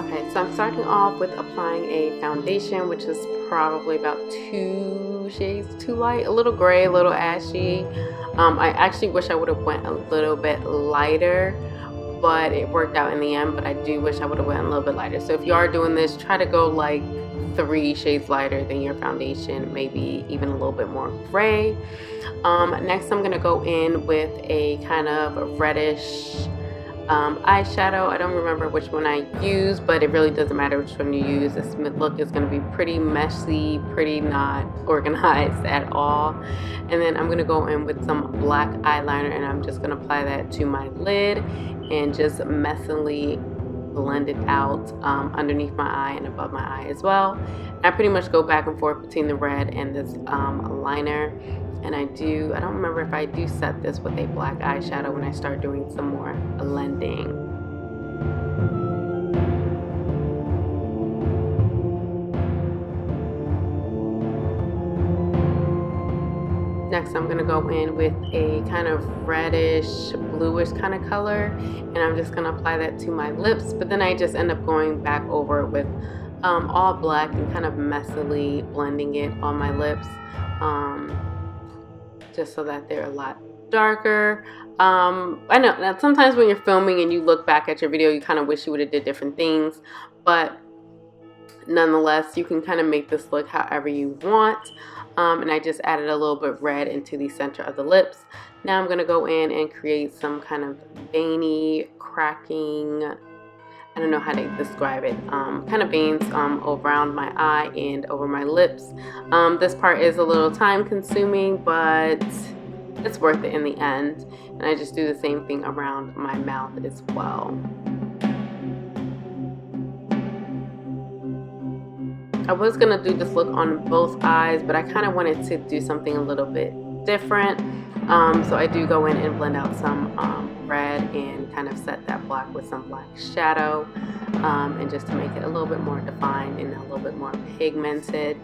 Okay, so I'm starting off with applying a foundation, which is probably about 2 shades too light, a little gray, a little ashy. I actually wish I would have went a little bit lighter, but it worked out in the end. But I do wish I would have went a little bit lighter. So if you are doing this, try to go like 3 shades lighter than your foundation, maybe even a little bit more gray. Next, I'm gonna go in with a kind of reddish eyeshadow. I don't remember which one I used, but it really doesn't matter which one you use. This look is going to be pretty messy, pretty not organized at all. And then I'm going to go in with some black eyeliner, and I'm just going to apply that to my lid and just messily blend it out underneath my eye and above my eye as well. And I pretty much go back and forth between the red and this liner. And I don't remember if I do set this with a black eyeshadow when I start doing some more blending. Next, I'm gonna go in with a kind of reddish, bluish kind of color, and I'm just gonna apply that to my lips, but then I just end up going back over with all black and kind of messily blending it on my lips. Just so that they're a lot darker. I know that sometimes when you're filming and you look back at your video, you kind of wish you would have did different things, but nonetheless, you can kind of make this look however you want. And I just added a little bit of red into the center of the lips. Now I'm going to go in and create some kind of veiny, cracking, I don't know how to describe it, kind of veins around my eye and over my lips. This part is a little time consuming, but it's worth it in the end. And I just do the same thing around my mouth as well. I was gonna do this look on both eyes, but I kind of wanted to do something a little bit different. So I do go in and blend out some red and kind of set that black with some black shadow, and just to make it a little bit more defined and a little bit more pigmented.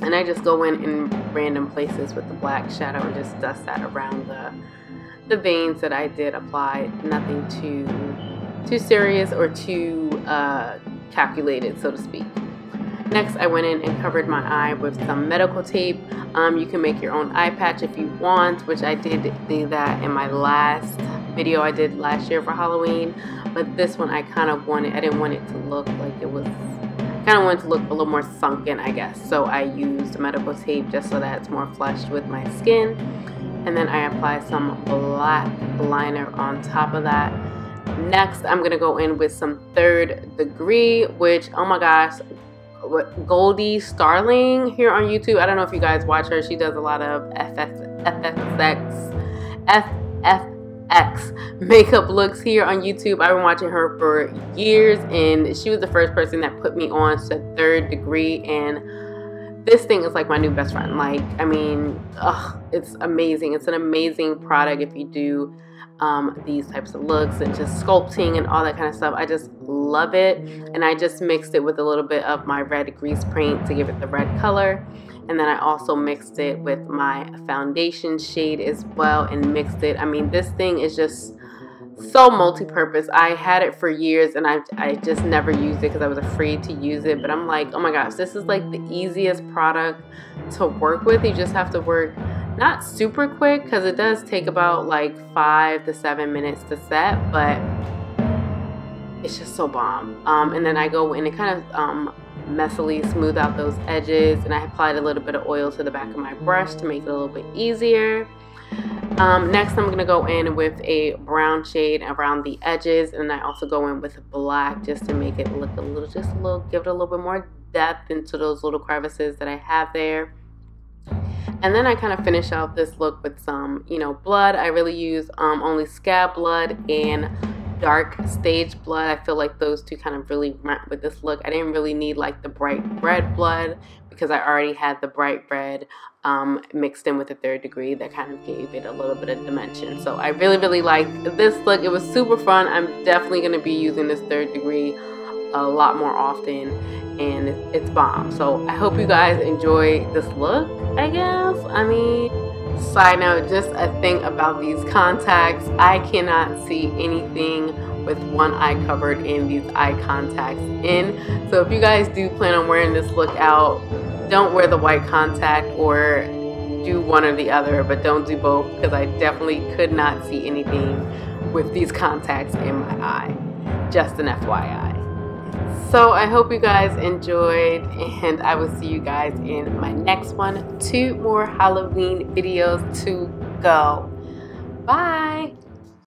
And I just go in random places with the black shadow and just dust that around the veins that I did apply. Nothing too serious or too calculated, so to speak. Next, I went in and covered my eye with some medical tape. You can make your own eye patch if you want, which I did do that in my last video I did last year for Halloween. But this one I kind of wanted, I didn't want it to look like it was, I kind of wanted to look a little more sunken, I guess. So I used medical tape just so that it's more flushed with my skin. And then I applied some black liner on top of that. Next, I'm going to go in with some Third Degree, which, oh my gosh, Goldie Starling here on YouTube. I don't know if you guys watch her. She does a lot of FFX makeup looks here on YouTube. I've been watching her for years, and she was the first person that put me on to Third Degree, and this thing is like my new best friend. Like, I mean, it's amazing. It's an amazing product if you do these types of looks and just sculpting and all that kind of stuff. I just love it. And I just mixed it with a little bit of my red grease paint to give it the red color, and then I also mixed it with my foundation shade as well and mixed it. I mean, this thing is just so multi-purpose. I had it for years, and I just never used it because I was afraid to use it, but I'm like, oh my gosh, this is like the easiest product to work with. You just have to work not super quick, because it does take about like 5 to 7 minutes to set, but it's just so bomb. And then I go in and kind of messily smooth out those edges, and I applied a little bit of oil to the back of my brush to make it a little bit easier. Next, I'm going to go in with a brown shade around the edges, and I also go in with black just to make it look a little, just a little, give it a little bit more depth into those little crevices that I have there. And then I kind of finish out this look with some, you know, blood. I really use only scab blood and dark stage blood. I feel like those two kind of really went with this look. I didn't really need like the bright red blood because I already had the bright red mixed in with the Third Degree. That kind of gave it a little bit of dimension. So I really, really liked this look. It was super fun. I'm definitely going to be using this Third Degree a lot more often, and it's bomb. So I hope you guys enjoy this look, I guess. I mean, side note, just a thing about these contacts, I cannot see anything with one eye covered and these eye contacts in. So if you guys do plan on wearing this look out, don't wear the white contact, or do one or the other, but don't do both, because I definitely could not see anything with these contacts in my eye. Just an FYI. So I hope you guys enjoyed, and I will see you guys in my next one. 2 more Halloween videos to go. Bye!